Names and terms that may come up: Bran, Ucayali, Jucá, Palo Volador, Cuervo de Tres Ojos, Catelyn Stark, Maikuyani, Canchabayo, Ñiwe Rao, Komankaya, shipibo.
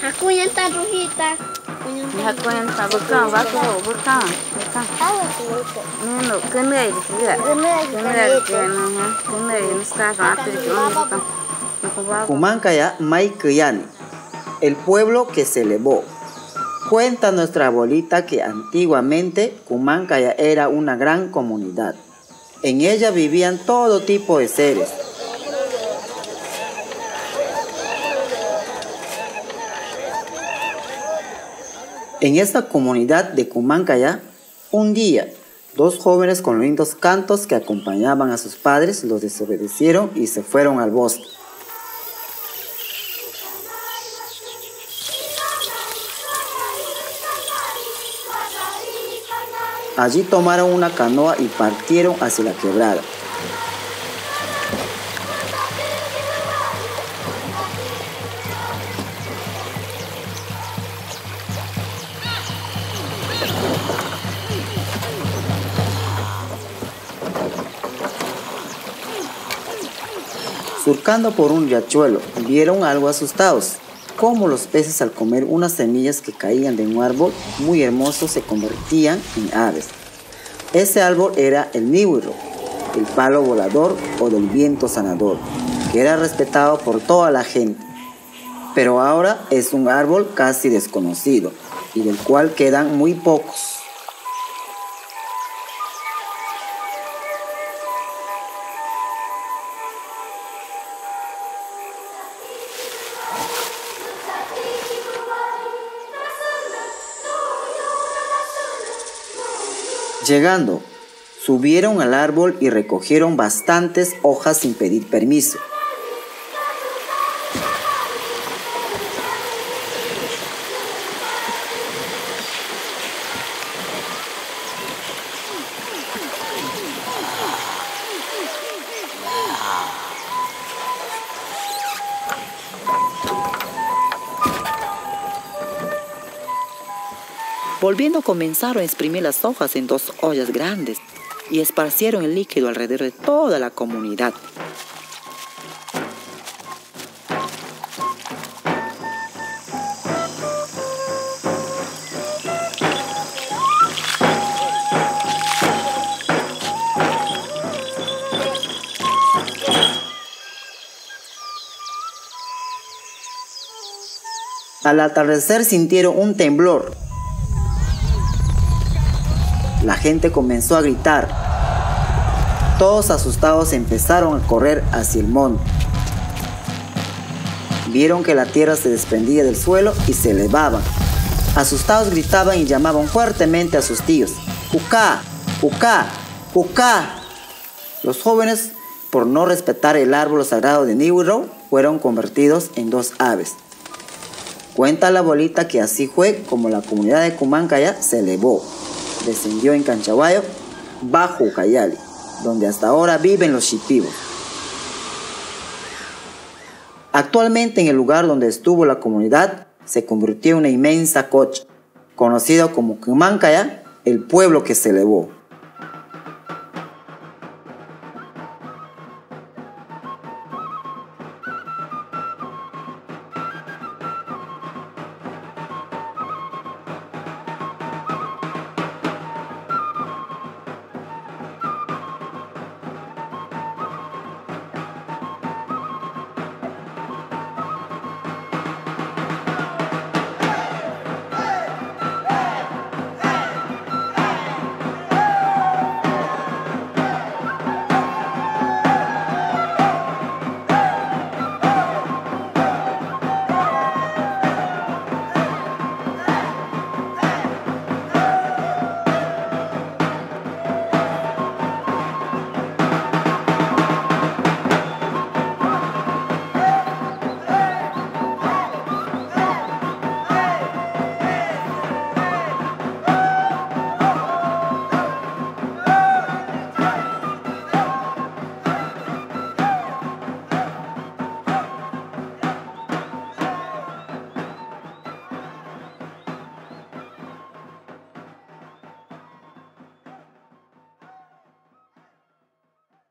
Jacuñan tan rojita. Jacuñan tan rojita. Boca. No, que me diga. Komankaya, Maikuyani, el pueblo que se elevó. Cuenta nuestra abuelita que antiguamente Komankaya era una gran comunidad. En ella vivían todo tipo de seres. En esta comunidad de Komankaya, un día, dos jóvenes con lindos cantos que acompañaban a sus padres los desobedecieron y se fueron al bosque. Allí tomaron una canoa y partieron hacia la quebrada. Surcando por un riachuelo, vieron algo asustados, como los peces al comer unas semillas que caían de un árbol muy hermoso se convertían en aves. Ese árbol era el Ñiwe Rao, el palo volador o del viento sanador, que era respetado por toda la gente. Pero ahora es un árbol casi desconocido y del cual quedan muy pocos. Llegando, subieron al árbol y recogieron bastantes hojas sin pedir permiso. Volviendo comenzaron a exprimir las hojas en dos ollas grandes y esparcieron el líquido alrededor de toda la comunidad. Al atardecer sintieron un temblor. La gente comenzó a gritar. Todos asustados empezaron a correr hacia el monte. Vieron que la tierra se desprendía del suelo y se elevaba. Asustados gritaban y llamaban fuertemente a sus tíos. ¡Jucá! ¡Jucá! ¡Jucá! Los jóvenes, por no respetar el árbol sagrado de Ñiwe Rao, fueron convertidos en dos aves. Cuenta la abuelita que así fue como la comunidad de Komankaya se elevó. Descendió en Canchabayo, bajo Ucayali, donde hasta ahora viven los shipibos. Actualmente en el lugar donde estuvo la comunidad se convirtió en una inmensa cocha, conocido como Komankaya, el pueblo que se elevó.